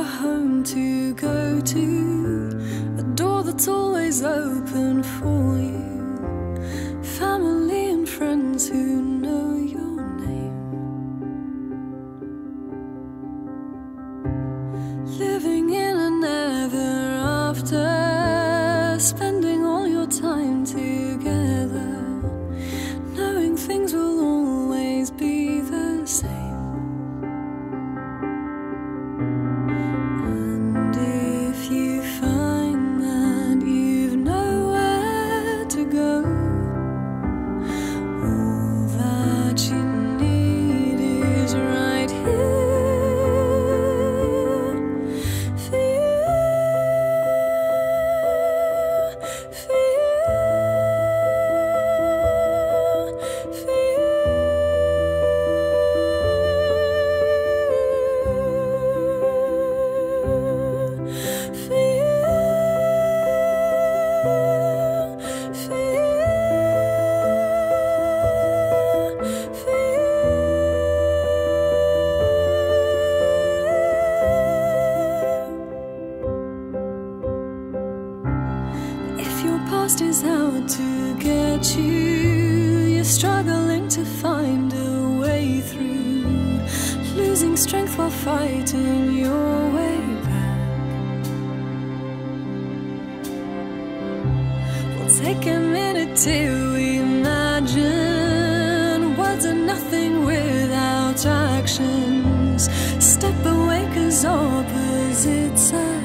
a home to go to, a door that's always open for you, family and friends who know your name. Living in an ever after, spending all your time together, knowing things will always be the same. Past is out to get you, you're struggling to find a way through, losing strength while fighting your way back. We'll take a minute to imagine, words are nothing without actions, step away 'cause opposites are